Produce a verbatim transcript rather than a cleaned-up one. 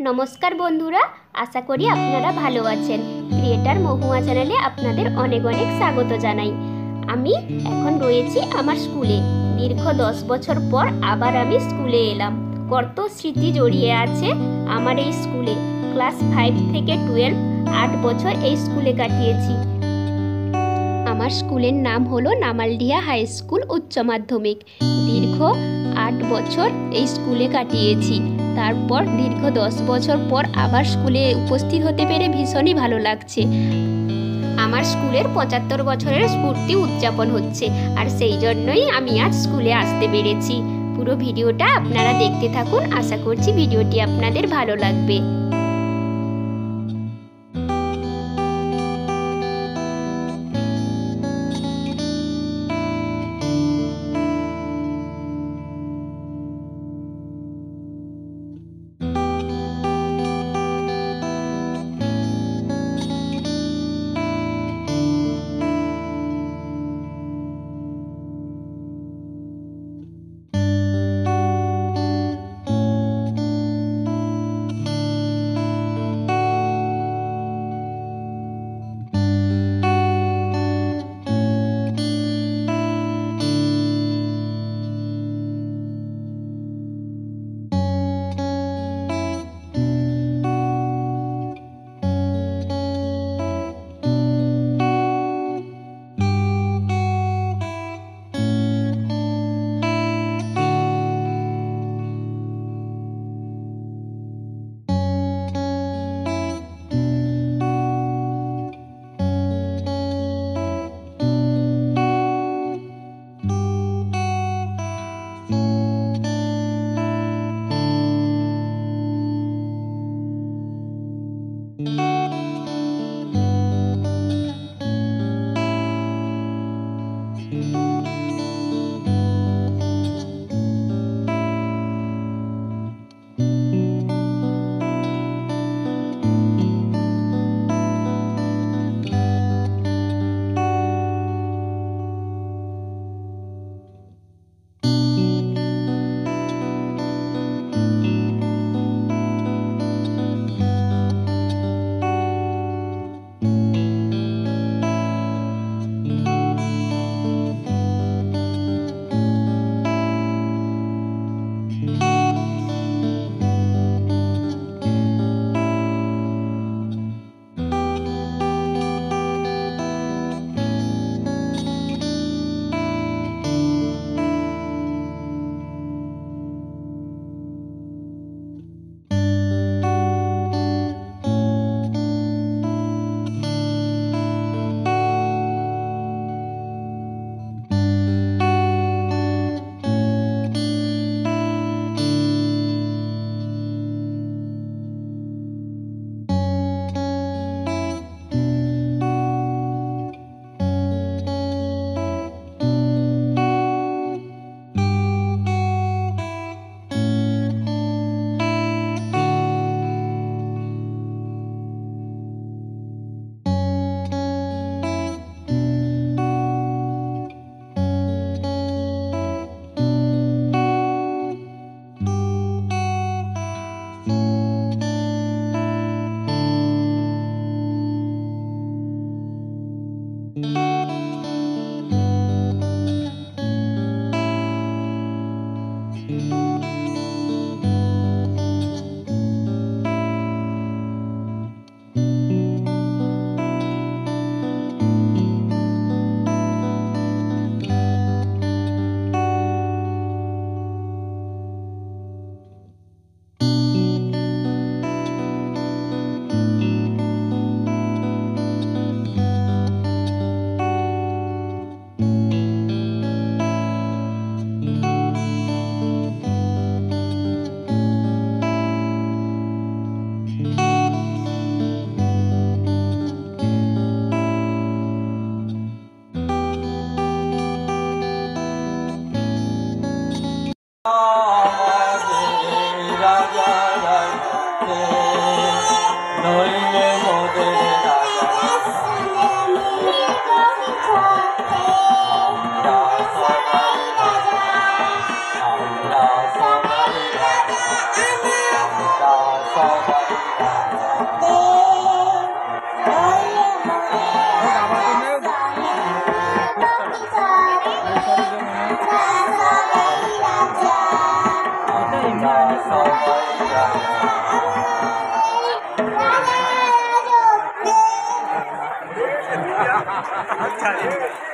नमस्कार बंधुरा, आशा करी आपनारा भालो आछेन। क्रिएटर महुआ चैनेले आपनादेर अनेक अनेक स्वागत जानाई। आमी एखन रयेछि आमार स्कूले। दीर्घ दस बछर पर आबार आमी स्कूले एलाम। कत स्मृति जड़िए आछे आमार एई स्कूले। क्लास फाइव थेके टुएल्व आठ बछर एई स्कूले काटिएछि। आमार स्कूलेर नाम हलो नामालडिया हाई स्कूल उच्च माध्यमिक। दीर्घ आठ बछर एई स्कूले काटिएछि। तारपर दीर्घ दस बछर पर आबार स्कूले उपस्थित होते पेरे भीषण ही भालो लागछे। आमार स्कूलेर पचहत्तर बछरेर स्फूर्ति उद्यापन होच्छे आर सेई जन्नोई आमी आज स्कूले आसते पेरेछि। पुरो भिडियोटा आपनारा देखते थाकुन। आशा करछि भिडियोटी आपनादेर भालो लागबे। Bye. अच्छा